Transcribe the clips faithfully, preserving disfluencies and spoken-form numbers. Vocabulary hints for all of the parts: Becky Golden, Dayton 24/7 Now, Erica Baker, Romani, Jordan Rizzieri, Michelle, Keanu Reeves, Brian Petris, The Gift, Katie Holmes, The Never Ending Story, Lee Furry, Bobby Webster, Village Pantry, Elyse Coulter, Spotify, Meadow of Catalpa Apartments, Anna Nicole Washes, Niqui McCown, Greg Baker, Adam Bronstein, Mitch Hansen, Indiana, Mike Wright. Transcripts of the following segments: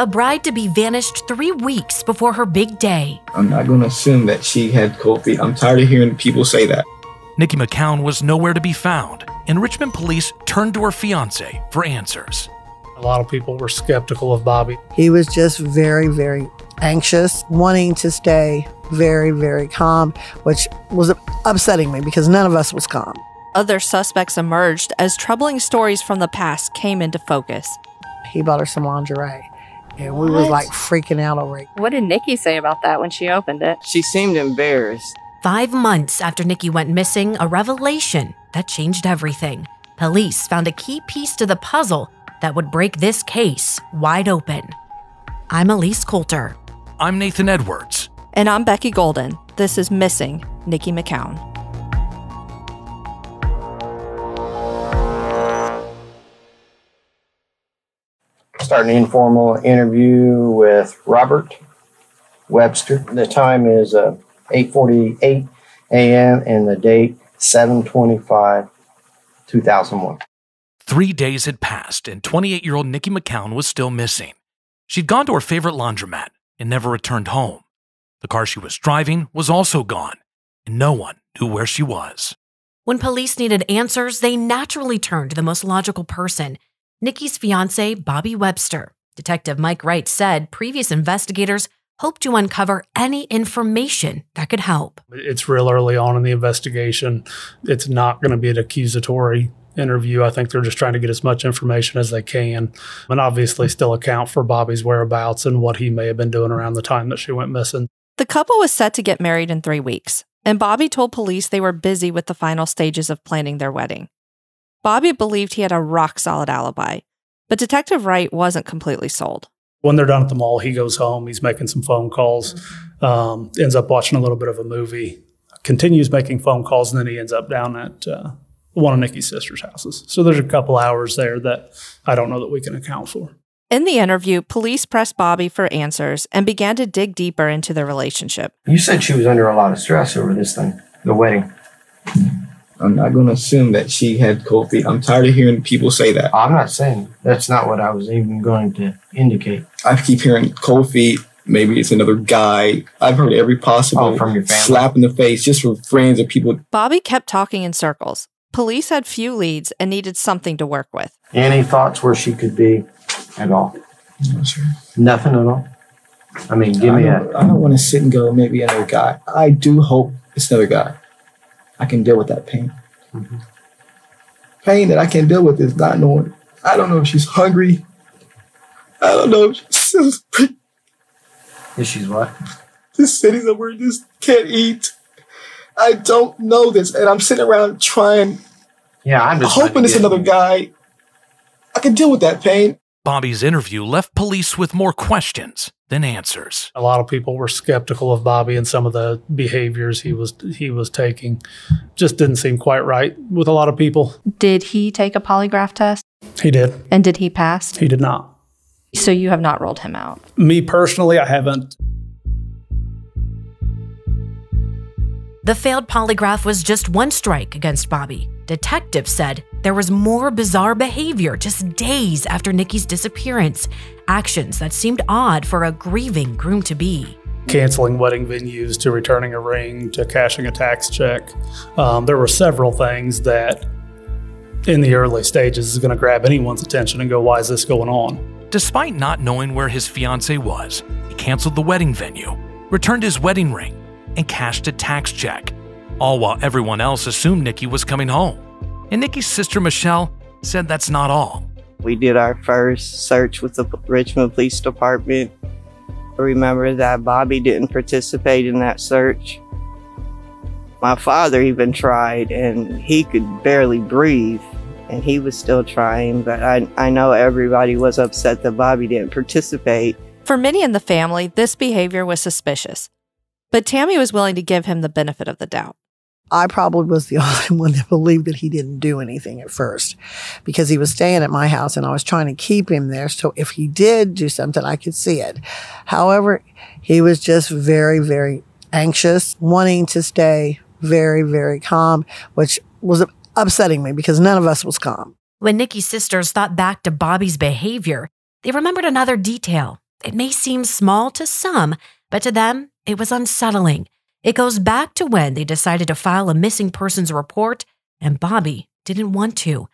a bride-to-be vanished three weeks before her big day. I'm not going to assume that she had cold feet. I'm tired of hearing people say that. Niqui McCown was nowhere to be found, and Richmond police turned to her fiancé for answers. A lot of people were skeptical of Bobby. He was just very, very anxious, wanting to stay very, very calm, which was upsetting me because none of us was calm. Other suspects emerged as troubling stories from the past came into focus. He bought her some lingerie, and we were like freaking out over it. What did Niqui say about that when she opened it? She seemed embarrassed. Five months after Niqui went missing, a revelation that changed everything. Police found a key piece to the puzzle that would break this case wide open. I'm Elyse Coulter. I'm Nathan Edwards. And I'm Becky Golden. This is Missing Niqui McCown. Start an informal interview with Robert Webster. The time is uh, eight forty-eight a m and the date seven twenty-five two thousand one. Three days had passed and twenty-eight-year-old Niqui McCown was still missing. She'd gone to her favorite laundromat and never returned home. The car she was driving was also gone, and no one knew where she was. When police needed answers, they naturally turned to the most logical person, Niqi's fiance, Bobby Webster. Detective Mike Wright said previous investigators hoped to uncover any information that could help. It's real early on in the investigation. It's not going to be an accusatory interview. I think they're just trying to get as much information as they can, and obviously still account for Bobby's whereabouts and what he may have been doing around the time that she went missing. The couple was set to get married in three weeks, and Bobby told police they were busy with the final stages of planning their wedding. Bobby believed he had a rock-solid alibi, but Detective Wright wasn't completely sold. When they're down at the mall, he goes home. He's making some phone calls, um, ends up watching a little bit of a movie, continues making phone calls, and then he ends up down at uh, one of Niqi's sister's houses. So there's a couple hours there that I don't know that we can account for. In the interview, police pressed Bobby for answers and began to dig deeper into their relationship. You said she was under a lot of stress over this thing, the wedding. I'm not going to assume that she had cold feet. I'm tired of hearing people say that. I'm not saying that's not what I was even going to indicate. I keep hearing cold feet. Maybe it's another guy. I've heard every possible oh, from your family. Slap in the face just from friends and people. Bobby kept talking in circles. Police had few leads and needed something to work with. Any thoughts where she could be at all? Not sure. Nothing at all? I mean, give I me a... I don't want to sit and go, maybe another guy. I do hope it's another guy. I can deal with that pain. Mm-hmm. Pain that I can deal with is not knowing. I don't know if she's hungry. I don't know if she's... If she's what? This city's a word just can't eat. I don't know this, and I'm sitting around trying, yeah, I'm just hoping it's another guy. I can deal with that pain. Bobby's interview left police with more questions than answers. A lot of people were skeptical of Bobby and some of the behaviors he was he was taking. Just didn't seem quite right with a lot of people. Did he take a polygraph test? He did. And did he pass? He did not. So you have not ruled him out? Me personally, I haven't. The failed polygraph was just one strike against Bobby. Detectives said there was more bizarre behavior just days after Niqi's disappearance, actions that seemed odd for a grieving groom-to-be. Canceling wedding venues, to returning a ring, to cashing a tax check. Um, there were several things that, in the early stages, is going to grab anyone's attention and go, why is this going on? Despite not knowing where his fiancée was, he canceled the wedding venue, returned his wedding ring, and cashed a tax check, all while everyone else assumed Niqui was coming home. And Niqi's sister, Michelle, said that's not all. We did our first search with the Richmond Police Department. Remember that Bobby didn't participate in that search. My father even tried, and he could barely breathe, and he was still trying, but I, I know everybody was upset that Bobby didn't participate. For many in the family, this behavior was suspicious. But Tammy was willing to give him the benefit of the doubt. I probably was the only one that believed that he didn't do anything at first because he was staying at my house and I was trying to keep him there. So if he did do something, I could see it. However, he was just very, very anxious, wanting to stay very, very calm, which was upsetting me because none of us was calm. When Niqi's sisters thought back to Bobby's behavior, they remembered another detail. It may seem small to some, but to them, it was unsettling. It goes back to when they decided to file a missing persons report, and Bobby didn't want to.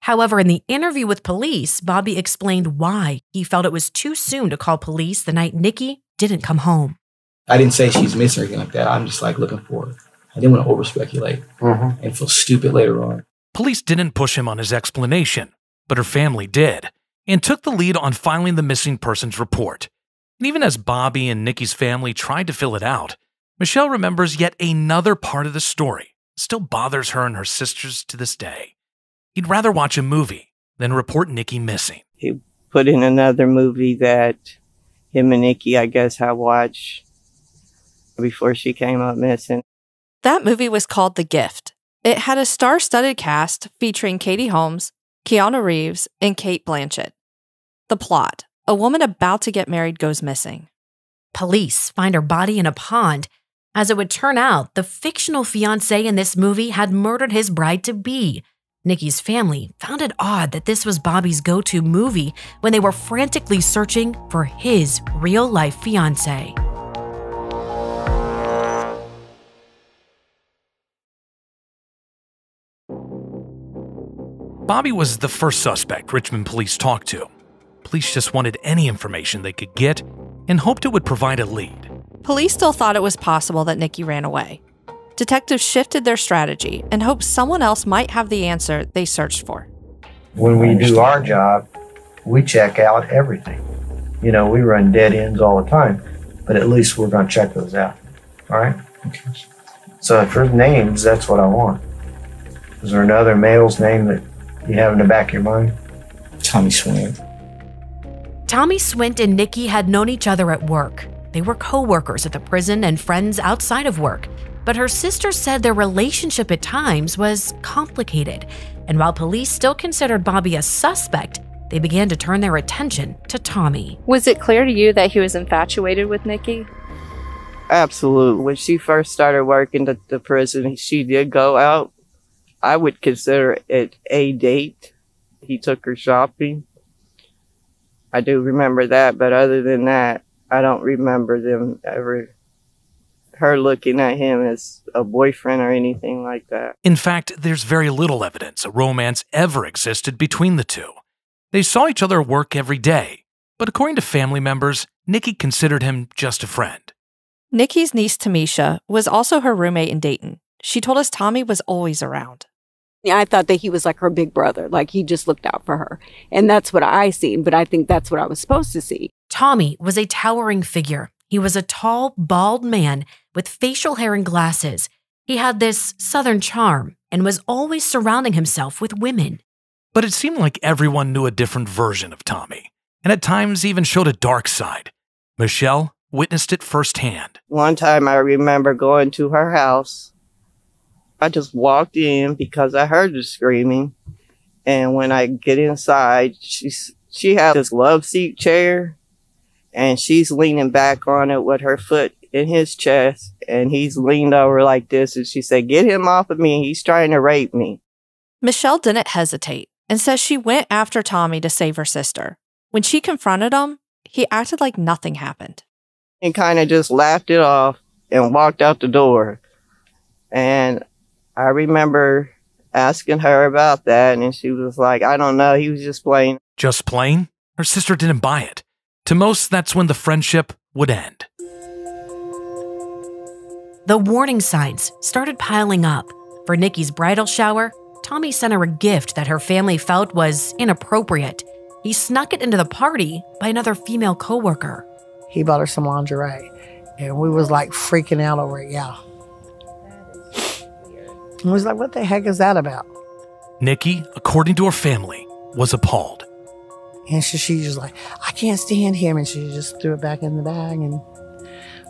However, in the interview with police, Bobby explained why he felt it was too soon to call police the night Niqui didn't come home. I didn't say she's missing or anything like that. I'm just like looking for her. I didn't want to overspeculate mm-hmm. and feel stupid later on. Police didn't push him on his explanation, but her family did, and took the lead on filing the missing persons report. And even as Bobby and Nikki's family tried to fill it out, Michelle remembers yet another part of the story. It still bothers her and her sisters to this day. He'd rather watch a movie than report Niqui missing. He put in another movie that him and Niqui, I guess, had watched before she came up missing. That movie was called The Gift. It had a star-studded cast featuring Katie Holmes, Keanu Reeves, and Kate Blanchett. The plot: a woman about to get married goes missing. Police find her body in a pond. As it would turn out, the fictional fiancé in this movie had murdered his bride-to-be. Nikki's family found it odd that this was Bobby's go-to movie when they were frantically searching for his real-life fiancé. Bobby was the first suspect Richmond police talked to. Police just wanted any information they could get and hoped it would provide a lead. Police still thought it was possible that Niqui ran away. Detectives shifted their strategy and hoped someone else might have the answer they searched for. When we do our job, we check out everything. You know, we run dead ends all the time, but at least we're going to check those out. All right? Okay. So if there's names, that's what I want. Is there another male's name that you have in the back of your mind? Tommy Swint. Tommy Swint and Niqui had known each other at work. They were co-workers at the prison and friends outside of work. But her sister said their relationship at times was complicated, and while police still considered Bobby a suspect, they began to turn their attention to Tommy. Was it clear to you that he was infatuated with Niqui? Absolutely. When she first started working at the prison, she did go out. I would consider it a date. He took her shopping. I do remember that, but other than that, I don't remember them ever her looking at him as a boyfriend or anything like that. In fact, there's very little evidence a romance ever existed between the two. They saw each other at work every day, but according to family members, Niqui considered him just a friend. Nikki's niece, Tamisha, was also her roommate in Dayton. She told us Tommy was always around. Yeah, I thought that he was like her big brother, like he just looked out for her. And that's what I seen, but I think that's what I was supposed to see. Tommy was a towering figure. He was a tall, bald man with facial hair and glasses. He had this southern charm and was always surrounding himself with women. But it seemed like everyone knew a different version of Tommy, and at times even showed a dark side. Michelle witnessed it firsthand. One time I remember going to her house. I just walked in because I heard her screaming. And when I get inside, she, she had this love seat chair. And she's leaning back on it with her foot in his chest. And he's leaned over like this. And she said, "Get him off of me. He's trying to rape me." Michelle didn't hesitate and says she went after Tommy to save her sister. When she confronted him, he acted like nothing happened. He kind of just laughed it off and walked out the door. And I remember asking her about that. And she was like, "I don't know. He was just playing." Just playing? Her sister didn't buy it. To most, that's when the friendship would end. The warning signs started piling up. For Nikki's bridal shower, Tommy sent her a gift that her family felt was inappropriate. He snuck it into the party by another female coworker. He bought her some lingerie, and we was like freaking out over it, yeah. And we was like, what the heck is that about? Niqui, according to her family, was appalled. And she, she was like, "I can't stand him." And she just threw it back in the bag and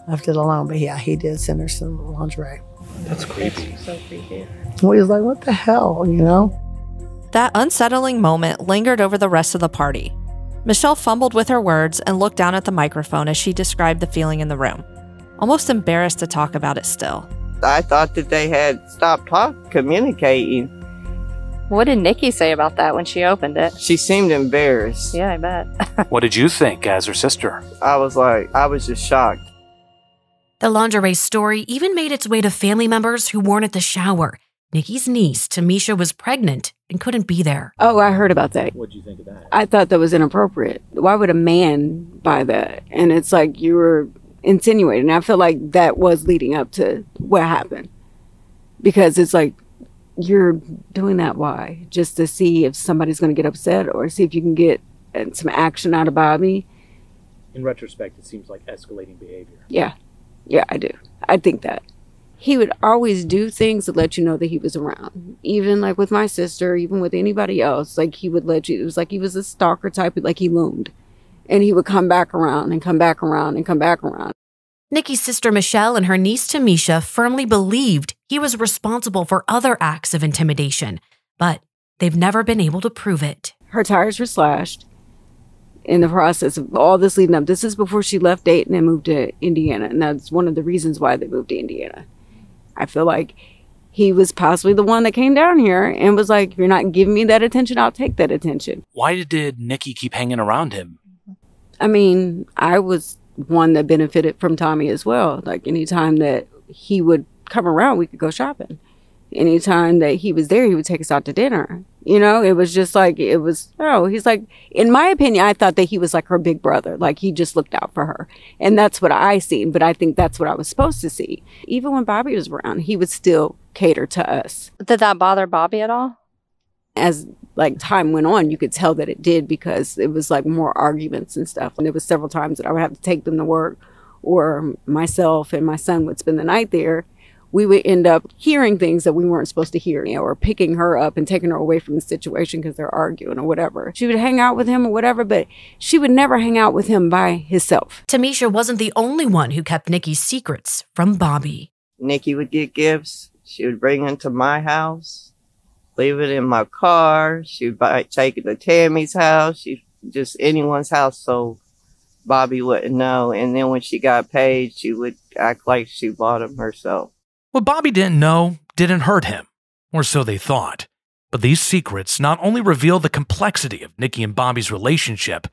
left it alone. But yeah, he did send her some lingerie. That's creepy. That's so creepy. We was like, what the hell, you know? That unsettling moment lingered over the rest of the party. Michelle fumbled with her words and looked down at the microphone as she described the feeling in the room, almost embarrassed to talk about it still. I thought that they had stopped talk, communicating. What did Niqui say about that when she opened it? She seemed embarrassed. Yeah, I bet. What did you think as her sister? I was like, I was just shocked. The lingerie story even made its way to family members who weren't at the shower. Nikki's niece, Tamisha, was pregnant and couldn't be there. Oh, I heard about that. What did you think of that? I thought that was inappropriate. Why would a man buy that? And it's like you were insinuating. I feel like that was leading up to what happened. Because it's like, you're doing that why? Just to see if somebody's going to get upset or see if you can get some action out of Bobby? In retrospect, it seems like escalating behavior. Yeah. Yeah, I do. I think that. He would always do things to let you know that he was around. Even like with my sister, even with anybody else, like he would let you, it was like he was a stalker type, like he loomed. And he would come back around and come back around and come back around. Nikki's sister Michelle and her niece Tamisha firmly believed he was responsible for other acts of intimidation, but they've never been able to prove it. Her tires were slashed in the process of all this leading up. This is before she left Dayton and moved to Indiana. And that's one of the reasons why they moved to Indiana. I feel like he was possibly the one that came down here and was like, if you're not giving me that attention, I'll take that attention. Why did Niqui keep hanging around him? I mean, I was one that benefited from Tommy as well. Like anytime that he would come around, we could go shopping. Anytime that he was there, he would take us out to dinner. You know, it was just like, it was, oh, he's like, in my opinion, I thought that he was like her big brother. Like he just looked out for her. And that's what I seen. But I think that's what I was supposed to see. Even when Bobby was around, he would still cater to us. Did that bother Bobby at all? As like time went on, you could tell that it did because it was like more arguments and stuff. And there was several times that I would have to take them to work or myself and my son would spend the night there. We would end up hearing things that we weren't supposed to hear, you know, or picking her up and taking her away from the situation because they're arguing or whatever. She would hang out with him or whatever, but she would never hang out with him by himself. Tamisha wasn't the only one who kept Nikki's secrets from Bobby. Niqui would get gifts. She would bring them to my house, leave it in my car. She would buy, take it to Tammy's house, she, just anyone's house so Bobby wouldn't know. And then when she got paid, she would act like she bought them herself. What Bobby didn't know didn't hurt him, or so they thought. But these secrets not only reveal the complexity of Niqui and Bobby's relationship,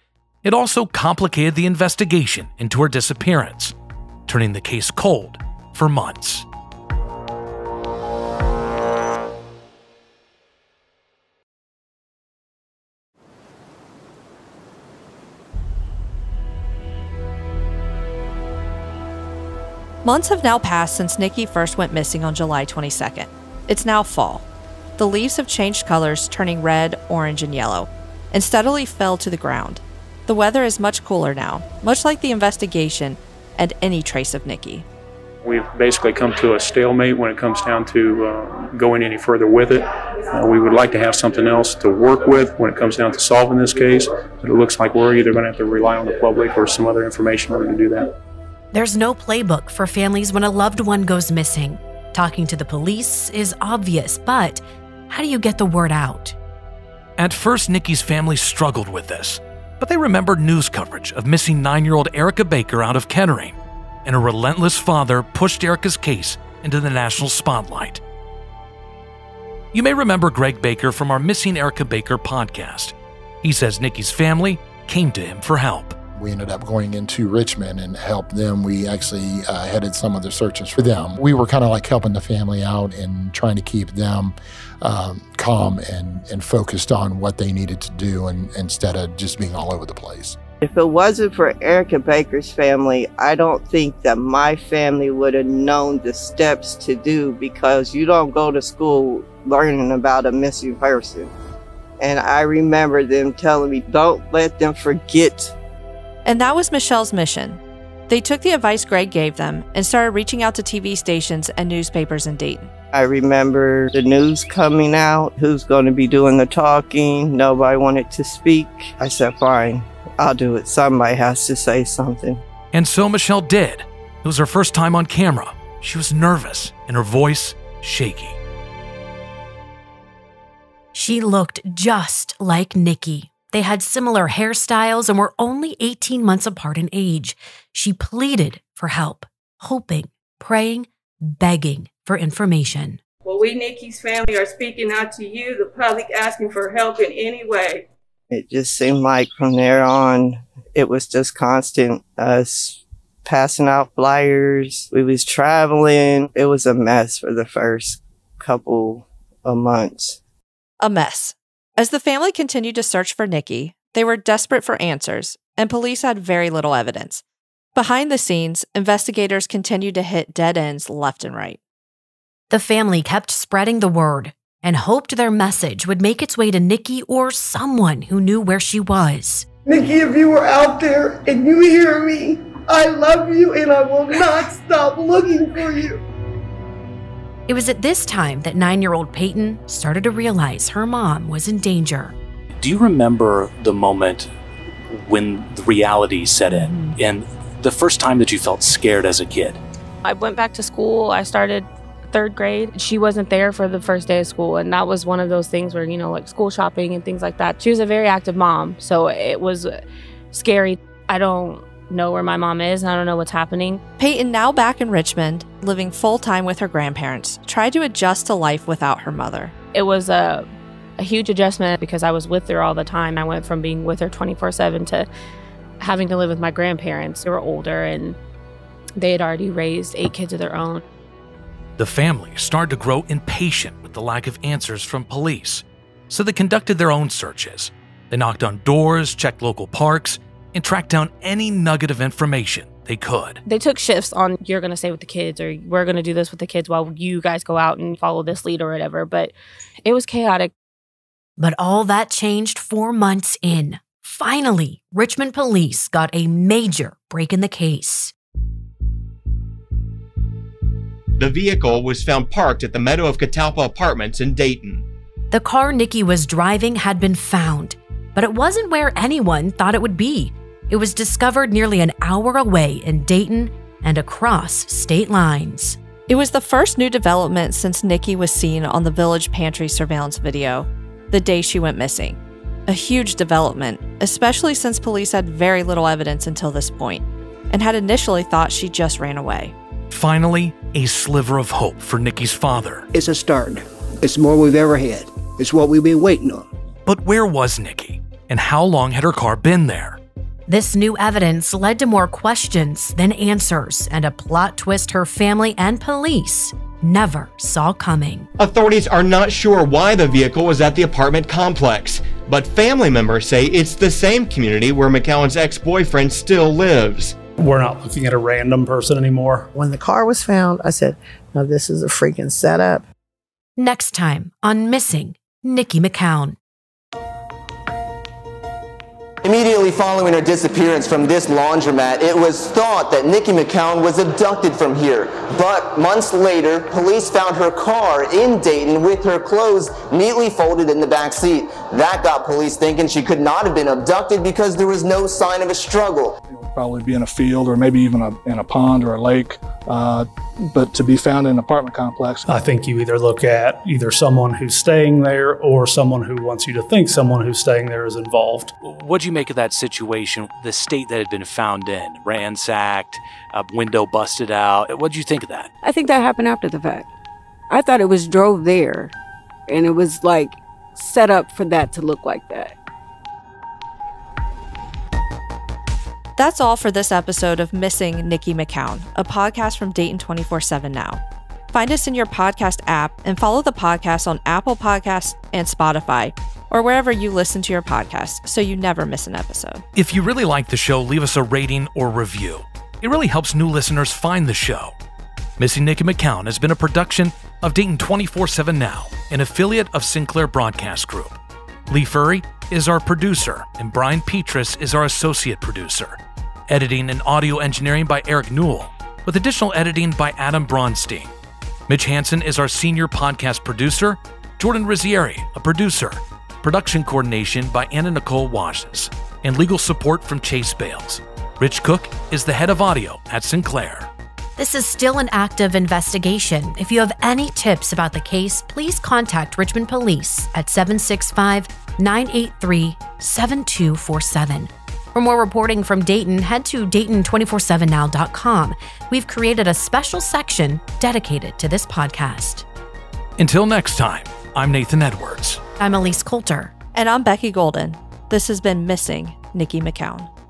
it also complicated the investigation into her disappearance, turning the case cold for months. Months have now passed since Niqui first went missing on July twenty-second. It's now fall. The leaves have changed colors, turning red, orange, and yellow, and steadily fell to the ground. The weather is much cooler now, much like the investigation and any trace of Niqui. We've basically come to a stalemate when it comes down to uh, going any further with it. Uh, we would like to have something else to work with when it comes down to solving this case, but it looks like we're either going to have to rely on the public or some other information in order to do that. There's no playbook for families when a loved one goes missing. Talking to the police is obvious, but how do you get the word out? At first, Niqi's family struggled with this, but they remembered news coverage of missing nine-year-old Erica Baker out of Kettering, and a relentless father pushed Erica's case into the national spotlight. You may remember Greg Baker from our Missing Erica Baker podcast. He says Niqi's family came to him for help. We ended up going into Richmond and helped them. We actually uh, headed some of the searches for them. We were kind of like helping the family out and trying to keep them um, calm and, and focused on what they needed to do and, instead of just being all over the place. If it wasn't for Erica Baker's family, I don't think that my family would have known the steps to do, because you don't go to school learning about a missing person. And I remember them telling me, don't let them forget. And that was Michelle's mission. They took the advice Greg gave them and started reaching out to T V stations and newspapers in Dayton. I remember the news coming out, who's going to be doing the talking. Nobody wanted to speak. I said, fine, I'll do it. Somebody has to say something. And so Michelle did. It was her first time on camera. She was nervous and her voice shaky. She looked just like Niqui. They had similar hairstyles and were only eighteen months apart in age. She pleaded for help, hoping, praying, begging for information. Well, we, Niqui's family, are speaking out to you, the public, asking for help in any way. It just seemed like from there on, it was just constant us passing out flyers. We was traveling. It was a mess for the first couple of months. A mess. As the family continued to search for Niqui, they were desperate for answers, and police had very little evidence. Behind the scenes, investigators continued to hit dead ends left and right. The family kept spreading the word and hoped their message would make its way to Niqui or someone who knew where she was. Niqui, if you were out there and you hear me, I love you and I will not stop looking for you. It was at this time that nine-year-old Peyton started to realize her mom was in danger. Do you remember the moment when the reality set in mm-hmm. and the first time that you felt scared as a kid? I went back to school. I started third grade. She wasn't there for the first day of school, and that was one of those things where, you know, like school shopping and things like that. She was a very active mom, so it was scary. I don't know where my mom is, and I don't know what's happening. Peyton, now back in Richmond, living full-time with her grandparents, tried to adjust to life without her mother. It was a, a huge adjustment because I was with her all the time. I went from being with her twenty-four seven to having to live with my grandparents. They were older, and they had already raised eight kids of their own. The family started to grow impatient with the lack of answers from police, so they conducted their own searches. They knocked on doors, checked local parks, and tracked down any nugget of information they could. They took shifts on, you're going to stay with the kids, or we're going to do this with the kids while you guys go out and follow this lead or whatever, but it was chaotic. But all that changed four months in. Finally, Richmond police got a major break in the case. The vehicle was found parked at the Meadow of Catalpa Apartments in Dayton. The car Niqui was driving had been found, but it wasn't where anyone thought it would be. It was discovered nearly an hour away in Dayton and across state lines. It was the first new development since Niqui was seen on the Village Pantry surveillance video the day she went missing. A huge development, especially since police had very little evidence until this point, and had initially thought she just ran away. Finally, a sliver of hope for Niqui's father. It's a start. It's more we've ever had. It's what we've been waiting on. But where was Niqui, and how long had her car been there? This new evidence led to more questions than answers, and a plot twist her family and police never saw coming. Authorities are not sure why the vehicle was at the apartment complex, but family members say it's the same community where McCown's ex-boyfriend still lives. We're not looking at a random person anymore. When the car was found, I said, now this is a freaking setup. Next time on Missing Niqui McCown. Immediately following her disappearance from this laundromat, it was thought that Niqui McCown was abducted from here. But months later, police found her car in Dayton with her clothes neatly folded in the back seat. That got police thinking she could not have been abducted because there was no sign of a struggle. Probably be in a field or maybe even a, in a pond or a lake, uh, but to be found in an apartment complex. I think you either look at either someone who's staying there or someone who wants you to think someone who's staying there is involved. What do you make of that situation, the state that had been found in, ransacked, a window busted out? What do you think of that? I think that happened after the fact. I thought it was drove there, and it was like set up for that to look like that. That's all for this episode of Missing Niqui McCown, a podcast from Dayton twenty-four seven Now. Find us in your podcast app and follow the podcast on Apple Podcasts and Spotify, or wherever you listen to your podcast, so you never miss an episode. If you really like the show, leave us a rating or review. It really helps new listeners find the show. Missing Niqui McCown has been a production of Dayton twenty-four seven Now, an affiliate of Sinclair Broadcast Group. Lee Furry is our producer, and Brian Petris is our associate producer. Editing and audio engineering by Eric Newell, with additional editing by Adam Bronstein. Mitch Hansen is our senior podcast producer, Jordan Rizzieri, a producer. Production coordination by Anna Nicole Washes, and legal support from Chase Bales. Rich Cook is the head of audio at Sinclair. This is still an active investigation. If you have any tips about the case, please contact Richmond Police at seven six five, nine eight three, seven two four seven. For more reporting from Dayton, head to Dayton two four seven now dot com. We've created a special section dedicated to this podcast. Until next time, I'm Nathan Edwards. I'm Elyse Coulter. And I'm Becky Golden. This has been Missing Niqui McCown.